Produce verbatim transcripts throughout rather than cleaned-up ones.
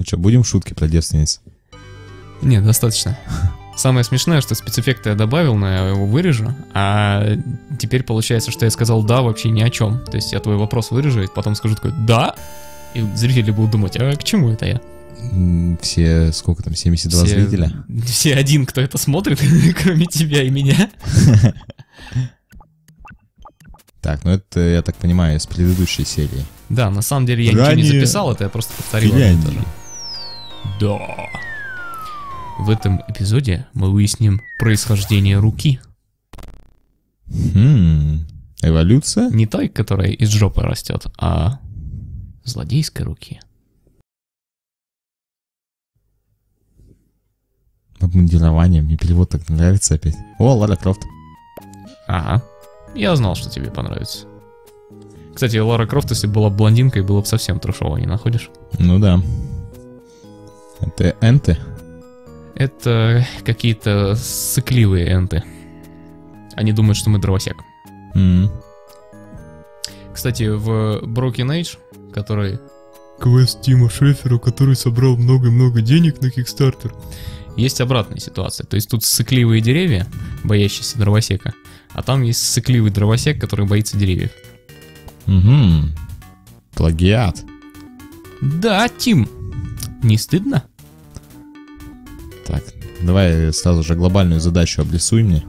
Ну что, будем шутки про девственниц? Нет, достаточно. Самое смешное, что спецэффекты я добавил, но я его вырежу, а теперь получается, что я сказал «да» вообще ни о чем. То есть я твой вопрос вырежу, и потом скажу такой «да», и зрители будут думать, а к чему это я? Все, сколько там, семьдесят два все, зрителя? Все один, кто это смотрит, кроме тебя и меня. Так, ну это, я так понимаю, из предыдущей серии. Да, на самом деле я ничего не записал, это я просто повторил. Да. В этом эпизоде мы выясним происхождение руки. Эволюция? Не той, которая из жопы растет, а злодейской руки. Обмундированием, мне перевод так нравится опять. О, Лара Крофт. Ага, я знал, что тебе понравится. Кстати, Лара Крофт, если была блондинкой, было бы совсем трешово, не находишь? Ну да. Это энты? Это какие-то сыкливые энты. Они думают, что мы дровосек. Mm-hmm. Кстати, в Broken Age, который... квест Тима Шафера, который собрал много-много денег на Kickstarter. Есть обратная ситуация. То есть тут сыкливые деревья, боящиеся дровосека, а там есть сыкливый дровосек, который боится деревьев. Угу. Плагиат. Да, Тим. Не стыдно? Так, давай сразу же глобальную задачу обрисуй мне.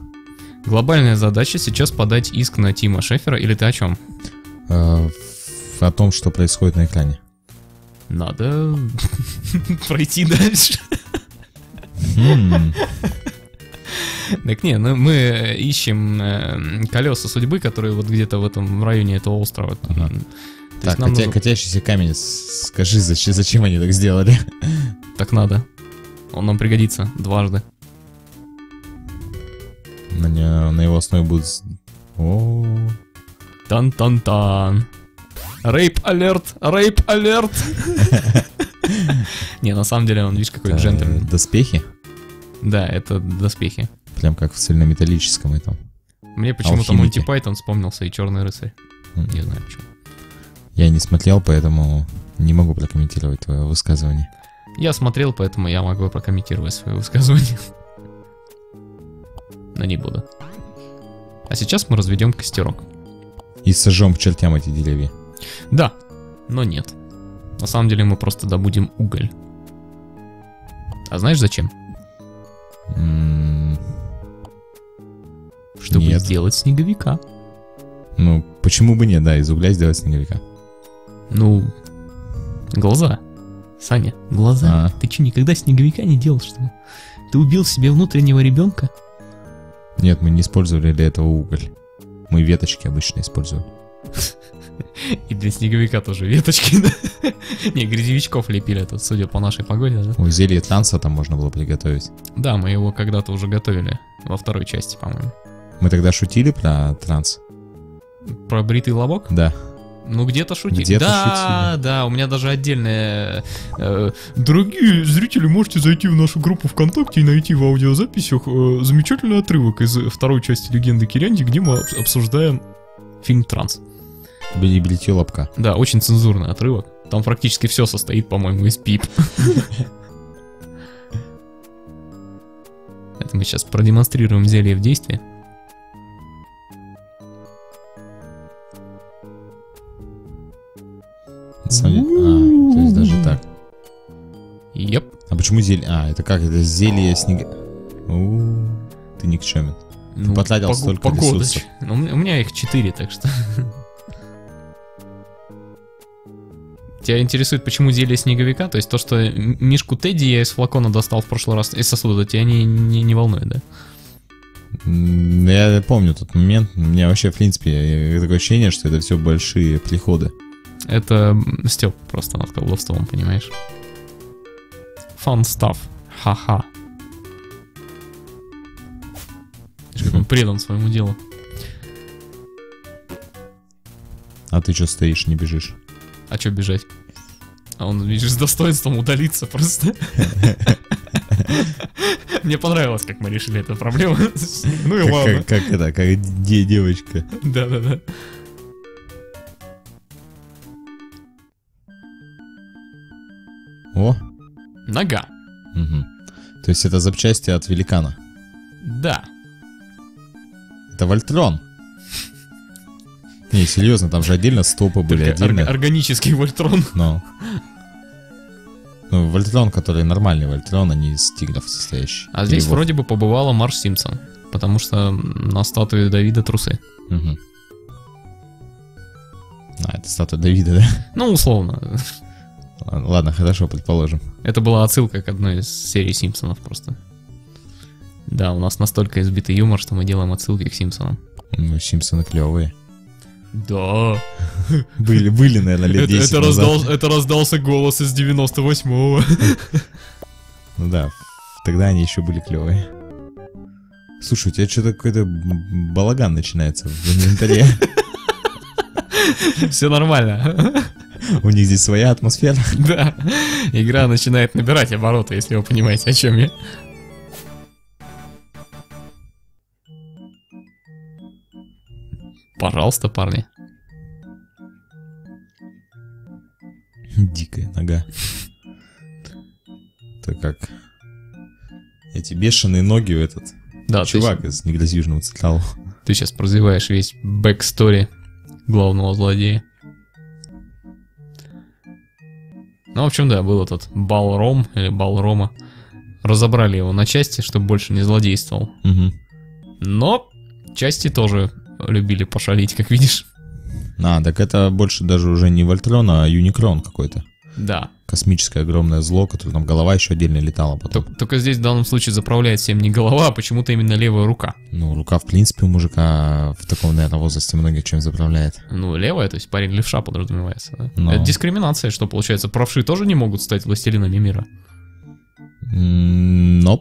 Глобальная задача сейчас подать иск на Тима Шафера, или ты о чем? Э, о том, что происходит на экране. Надо пройти дальше. Так не, ну мы ищем колеса судьбы, которые вот где-то в этом районе этого острова. Так, катящийся камень, скажи, зачем они так сделали? Так надо. Он нам пригодится дважды. На его основе будут... Тан-тан-тан. Рейп-алерт! Рейп-алерт! Не, на самом деле он, видишь, какой джентльмен. Доспехи? Да, это доспехи. Прям как в цельнометаллическом этом. Мне почему-то Монти Пайтон вспомнился и Черный рыцарь. Не знаю почему. Я не смотрел, поэтому не могу прокомментировать твое высказывание. Я смотрел, поэтому я могу прокомментировать свое высказывание. Но не буду. А сейчас мы разведем костерок. И сожжем к чертям эти деревья. Да, но нет. На самом деле мы просто добудем уголь. А знаешь зачем? Mm-hmm. Чтобы нет. сделать снеговика. Ну, почему бы нет, да, из угля сделать снеговика. Ну, глаза. Саня, глаза. А-а-а. Ты что, никогда снеговика не делал, что ли? Ты убил себе внутреннего ребенка? Нет, мы не использовали для этого уголь. Мы веточки обычно используем. И для снеговика тоже веточки, да? Не, грязевичков лепили тут, судя по нашей погоде, да? У зелья танца там можно было приготовить. Да, мы его когда-то уже готовили. Во второй части, по-моему. Мы тогда шутили про транс? Про бритый лобок? Да. Ну где-то шутили. Где-то да, шутили. Да, у меня даже отдельное... Э, дорогие зрители, можете зайти в нашу группу ВКонтакте и найти в аудиозаписях э, замечательный отрывок из второй части «Легенды Кирянди», где мы обсуждаем фильм «Транс». Бритье лобка. Да, очень цензурный отрывок. Там практически все состоит, по-моему, из пип. Это мы сейчас продемонстрируем зелье в действии. А, то есть даже так. Еп. А почему зелье? А, это как? Это зелье снега... Ты никчемен. Ты потратил столько ресурсов. У меня их четыре, так что... Тебя интересует, почему зелье снеговика? То есть то, что мишку Тедди я из флакона достал в прошлый раз из сосуда, тебя не, не, не волнует, да? Я помню тот момент. У меня вообще, в принципе, такое ощущение, что это все большие приходы. Это Степ просто над колдовством, понимаешь? Fun stuff. Ха-ха. Видишь, как он предан своему делу. А ты что стоишь, не бежишь? А чё бежать? А он, видишь, с достоинством удалиться просто. Мне понравилось, как мы решили эту проблему. Ну и ладно. Как это, как девочка. Да-да-да. О, Нога. Угу. То есть это запчасти от великана? Да. Это Вольтрон. Не, серьезно, там же отдельно стопы были. Отдельно. Органический Вольтрон. Но. Ну, Вольтрон, который нормальный Вольтрон, а не из тигров состоящий. А здесь Перевод. Вроде бы побывала Марш Симпсон, потому что на статуе Давида трусы. Угу. А, это статуя Давида, да? Ну, условно. Ладно, хорошо, предположим. Это была отсылка к одной из серий Симпсонов просто. Да, у нас настолько избитый юмор, что мы делаем отсылки к Симпсонам. Ну, Симпсоны клевые. Да. Были, были, наверное, лет десять назад. Это раздался голос из девяносто восьмого. Ну да, тогда они еще были клевые. Слушай, у тебя что-то какой-то балаган начинается в инвентаре. Все нормально. У них здесь своя атмосфера. Да. Игра начинает набирать обороты, если вы понимаете, о чем я. Пожалуйста, парни. Дикая нога. Это как эти бешеные ноги у этот. Да, чувак из негрозижного цитала. Ты сейчас прозеваешь весь бэкстори главного злодея. Ну, в общем, да, был этот Балром или Балрома. Разобрали его на части, чтобы больше не злодействовал. Угу. Но части тоже любили пошалить, как видишь. А, так это больше даже уже не Вольтрон, а Юникрон какой-то. Да. Космическое огромное зло, которое там голова еще отдельно летала потом. Только, только здесь в данном случае заправляет всем не голова, а почему-то именно левая рука. Ну, рука, в принципе, у мужика в таком, наверное, возрасте многих чем заправляет. Ну, левая, то есть парень левша подразумевается. Да? Но... Это дискриминация, что получается, правши тоже не могут стать властелинами мира. Но.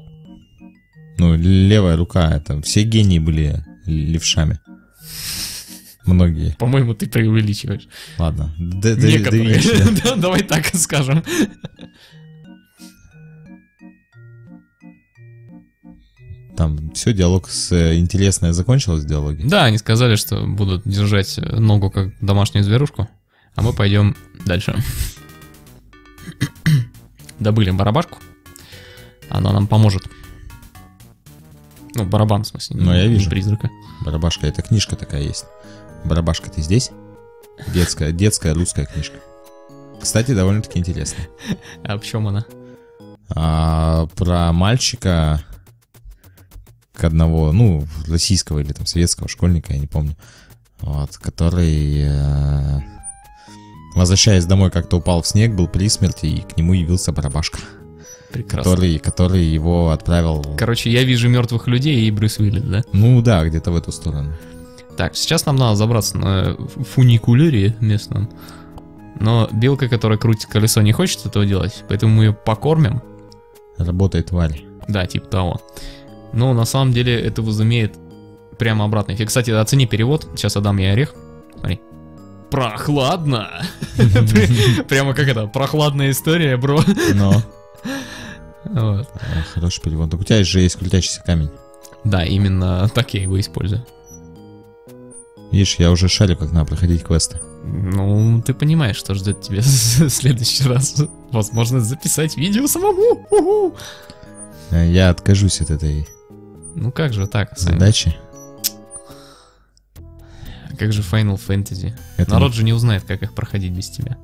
Ну, левая рука, это все гении были левшами. Многие. По-моему, ты преувеличиваешь. Ладно. Д -д Некоторые. Д да, давай так скажем. Там все, диалог с интересное закончилось в диалоге. Да, они сказали, что будут держать ногу как домашнюю зверушку, а мы пойдем дальше. Добыли барабашку. Она нам поможет. Ну, барабан, в смысле. Ну, я вижу. Призрака. Барабашка, это книжка такая есть. Барабашка, ты здесь? Детская, детская русская книжка. Кстати, довольно-таки интересная. А в чем она? А, про мальчика к одного, ну, российского или там советского школьника, я не помню. Вот, который, возвращаясь домой, как-то упал в снег, был при смерти, и к нему явился барабашка. Прекрасно. Который, который его отправил... Короче, я вижу мертвых людей и Брюс Уиллис, да? Ну да, где-то в эту сторону. Так, сейчас нам надо забраться на фуникулере местном. Но белка, которая крутит колесо, не хочет этого делать, поэтому мы ее покормим. Работает тварь. Да, типа того. Но на самом деле это возымеет прямо обратный эффект. Кстати, оцени перевод. Сейчас отдам ей орех. Смотри. Прохладно! Прямо как это, прохладная история, бро. Но... Вот. Хороший перевод. У тебя же есть крутящийся камень. Да, именно так я его использую. Видишь, я уже шарю, как надо проходить квесты. Ну, ты понимаешь, что ждет тебя в следующий раз. Возможно, записать видео самому. У-ху! Я откажусь от этой... Ну как же так, Саня? Задачи. Как же Final Fantasy? Это... Народ же не узнает, как их проходить без тебя.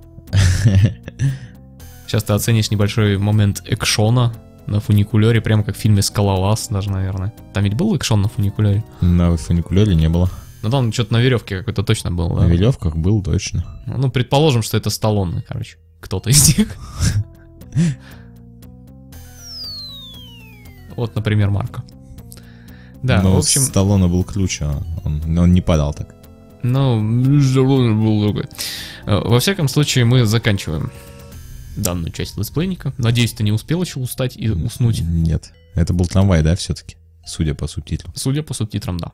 Сейчас ты оценишь небольшой момент экшона на фуникулере, прямо как в фильме «Скалолаз» даже, наверное. Там ведь был экшон на фуникулере? На фуникулере не было. Ну там что-то на веревке какой-то точно был, да? На веревках был, точно. Ну, предположим, что это Сталлоне, короче. Кто-то из них. Вот, например, Марко. Да, в общем... Сталлоне был ключ, он не падал так. Ну, Сталлоне был другой. Во всяком случае, мы заканчиваем данную часть летсплейника. Надеюсь, ты не успел еще устать и уснуть. Нет. Это был трамвай, да, все-таки? Судя по субтитрам. Судя по субтитрам, да.